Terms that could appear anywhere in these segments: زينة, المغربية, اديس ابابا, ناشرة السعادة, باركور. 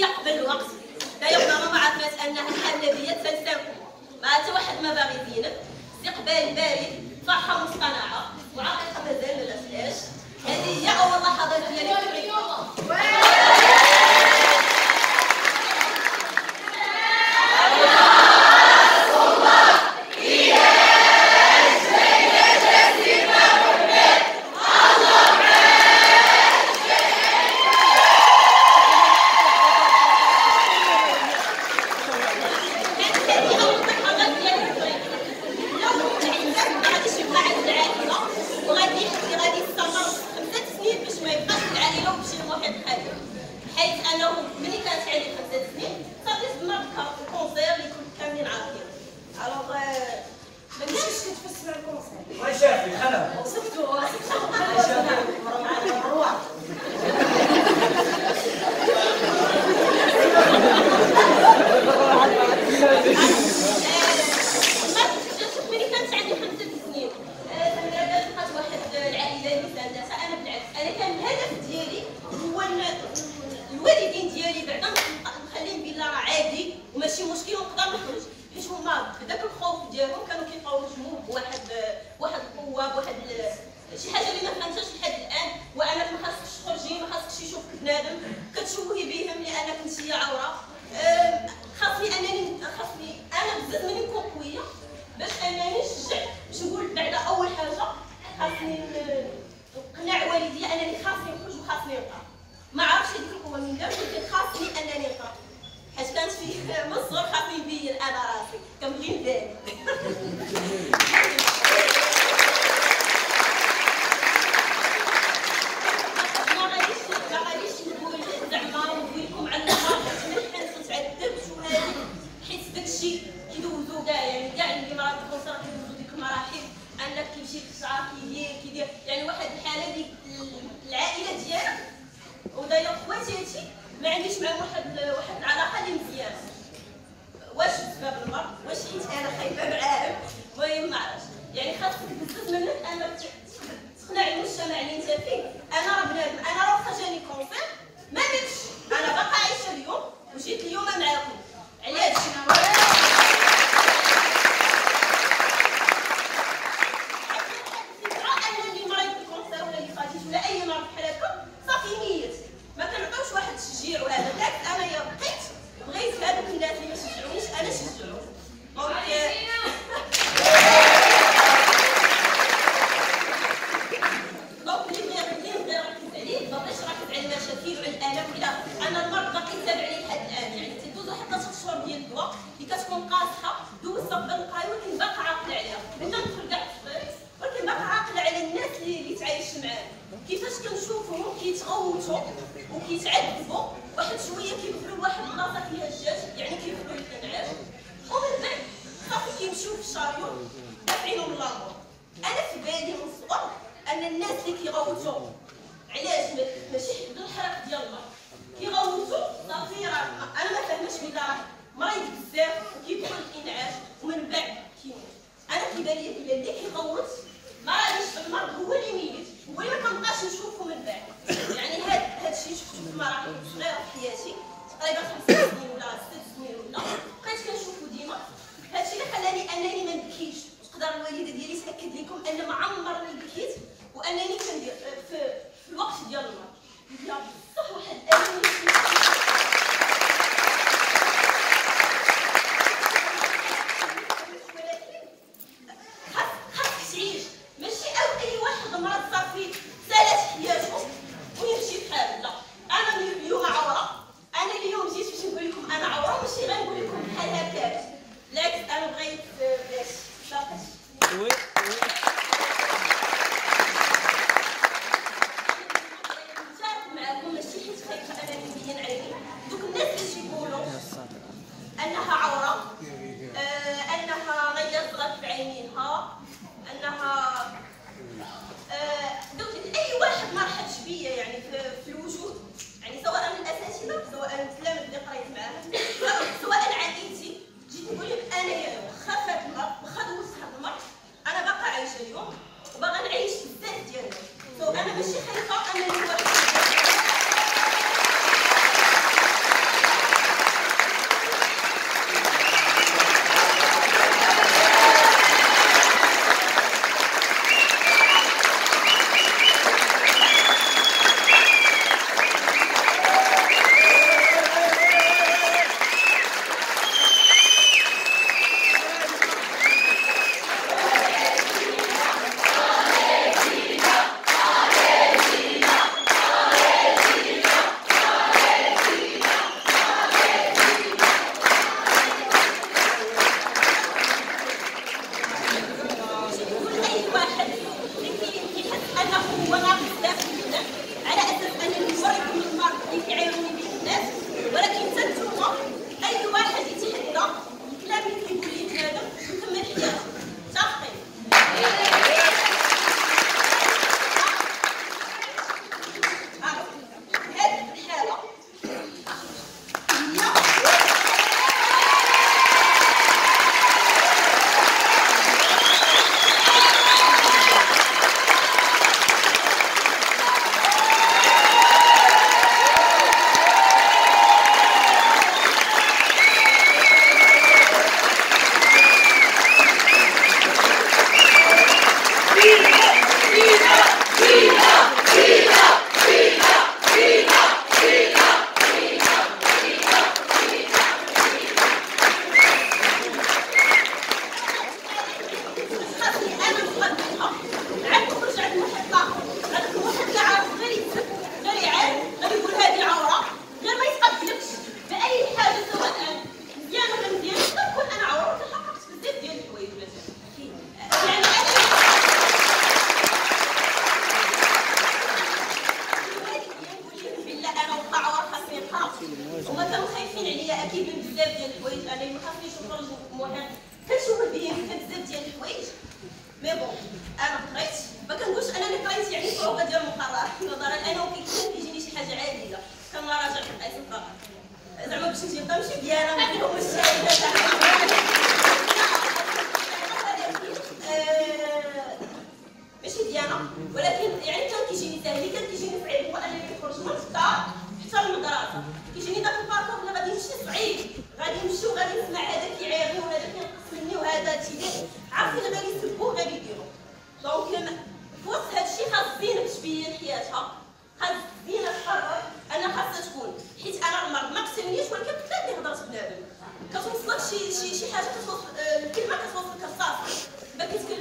يقبل الوقت. دايما ماما عرفت ان الحلبيه تفلسف، ما حتى واحد ما باغي زينب، استقبال بارد، فرحه مصطنعه، وعلاقه مازال ما لفلاش. هذه هي اول لحظات ديالي هما كانوا خايفين عليا اكيد من بزاف ديال الحوايج، انا ما خافنيش نخرج مهم كنشوف بهم بزاف ديال الحوايج. مي بون انا قريت، ما كنقولش انني قريت يعني صعوبه ديال المقرر، نظرا انا وكيكتب كيجيني شي حاجه عاديه كنراجع في حياتي القرار، زعما باش نجي نبقى نمشي ديالها ونقول ماشي ديالها، ولكن يعني كان كيجيني ساهل، كان كيجيني صعيب هو انني كنخرج من الدار حتى للمدرسه، كيجيني داك الباركور اللي غادي نمشي صعيب، غادي نمشي وغادي نسمع هذا كيعيغي وهذا كينقص مني وهذا تيدير، عارفين غادي يسبوا غادي يديروا، دونك في وسط هذا الشيء خاص زينة تبين حياتها، خاص زينة تقرر أنا خاصها تكون، حيت أنا المرض ما كتمنيش ولكن كتلاتني هضرة بنادم، كتوصلك شي حاجة الكلمة كتوصلك الصافي،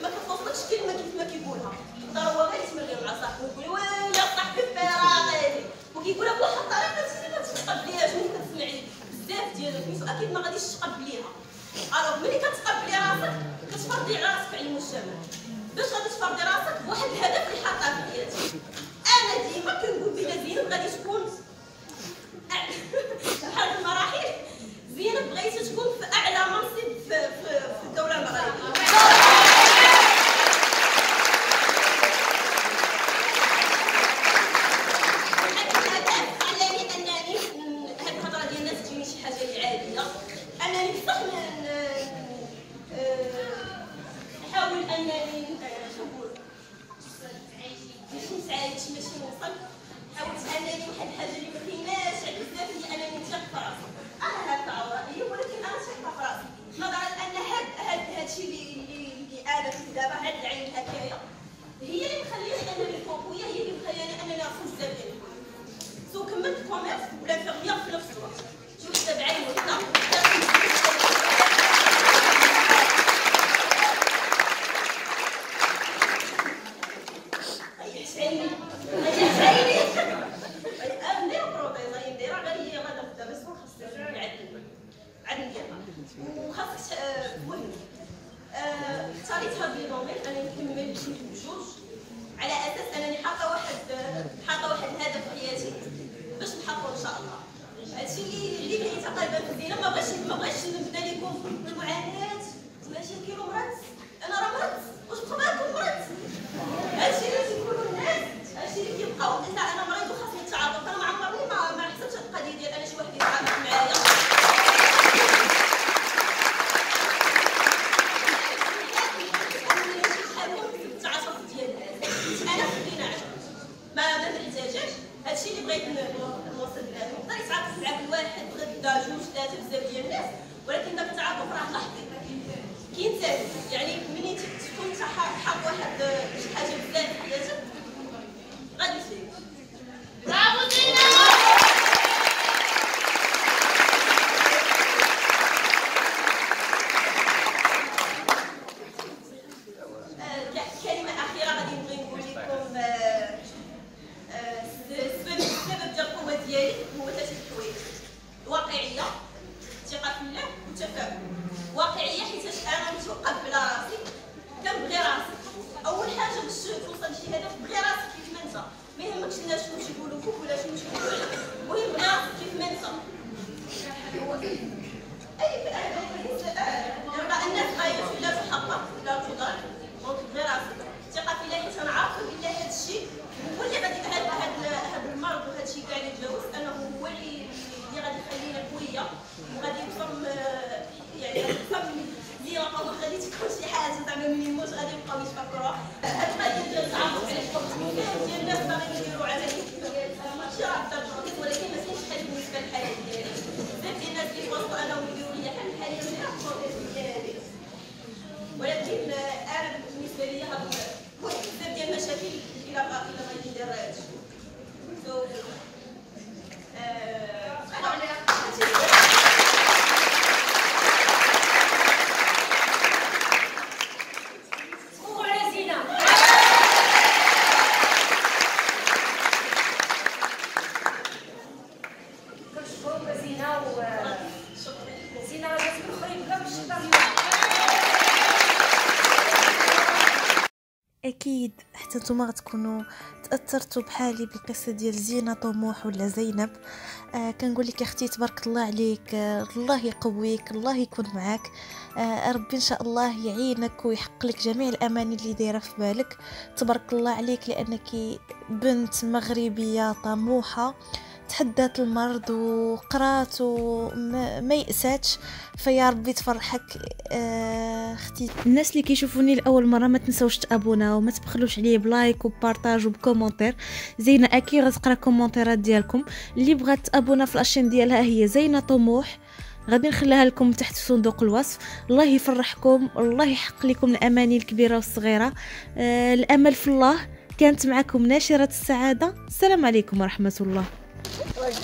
ما كتوصلكش كلمة كيف ما كيقولها، دار هو غير يتمرن مع صاحبو ويقول ويلي صاحبي فراغي، وكيقولها بواحد الطريقة أنت ما تتقبليهاش، ملي كتسمعي بزاف ديال الناس أكيد ما غاديش تقبليها، ألوغ ملي كتقبلي راسك كتفرضي على راسك على المجتمع، باش غادي تفرضي راسك بواحد الهدف اللي حاطاه في حياتك. انا ديما كنقول بان زينب غادي تكون بحال المراحل، زينب بغيتها تكون في اعلى منصب في الدوله المغربيه، هذا الهدف خلاني انني هاد الهضره ديال الناس تجيني شي حاجه اللي عاديه، انني بصح نحاول انني ماشي نوصل، حاولت انني واحد الحاجه اللي ما كايناش على بزاف هي انني نتحط في راسي، انا هابطه عوائلي ولكن انا تحطها في راسي، نظرا لان هادشي اللي انا فيه دابا، هاد العين هكايا هي اللي مخلياني انني فوقويه، هي اللي مخلياني انني ناخذ بزاف ديال الحوايج، سو كملت كوميرس ولا فيغميير في نفس الوقت، جوج بعين وخاصك مهم اختاريت هاد لي دومين انني نكمل بجوج على اساس انني حاطه واحد الهدف في حياتي باش نحققو ان شاء الله. هادشي اللي كاين تقريبا في الدينا، ما بغاش نبدا لكم في المعاناه مشاكل ومرض، انا راه مرض واش بقى مرض، هادشي اللي تيقولوا الناس، هادشي اللي كيبقاو حتى انا مريض وخاصني التعاطف، انا ما عمرني ما حسبتش هاد القضيه ديال انا شي واحد يتعاطف معايا. هادشي اللي بغيت نوصل لهاد النقطة، يتعاطف معاك الواحد غدا جوج ثلاثة بزاف ديال الناس، ولكن داك التعاطف راه لحظي كينتهي، يعني ملي تكون انت حاط واحد شي حاجة بزاف في حياتك غادي تسيب. برافو زينة. اكيد حتى نتوما غتكونوا تاثرتوا بحالي بالقصه ديال زينه طموح ولا زينب. كنقول لك اختي تبارك الله عليك، الله يقويك، الله يكون معاك، ربي ان شاء الله يعينك ويحقق لك جميع الاماني اللي دايره في بالك. تبارك الله عليك لانك بنت مغربيه طموحه تحدات المرض وقرات وما يأساتش، فيا ربي تفرحك اختي. الناس اللي كيشوفوني لاول مره ما تنساوش تابوناو وما تبخلوش عليا بلايك وبارطاج وبكومونتير. زينه اكيد غتقرا كومونتيرات ديالكم. اللي بغات تابونا في لاشين ديالها هي زينه طموح، غادي نخليها لكم تحت في صندوق الوصف. الله يفرحكم، الله يحقق لكم الاماني الكبيره والصغيره. الامل في الله. كانت معكم ناشره السعاده، السلام عليكم ورحمه الله. فلاش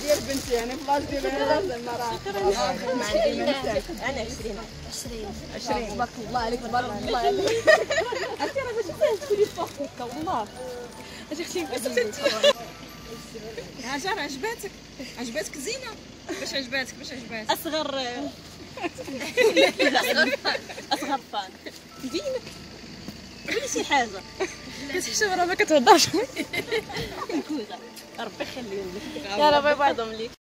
ديال بنتي، يعني فلاش ديال انا 20 تبارك الله عليك، تبارك الله عليك. انت راه ماشي تشري فوق والله. اجي اختي هاجر، عجباتك عجباتك زينه؟ باش عجباتك باش عجباتك؟ اصغر فان زينه قولي شي حاجه. كتحشم راه ما كتهضرش. ربي يخليهم لك، يا ربي يبعضهم لك.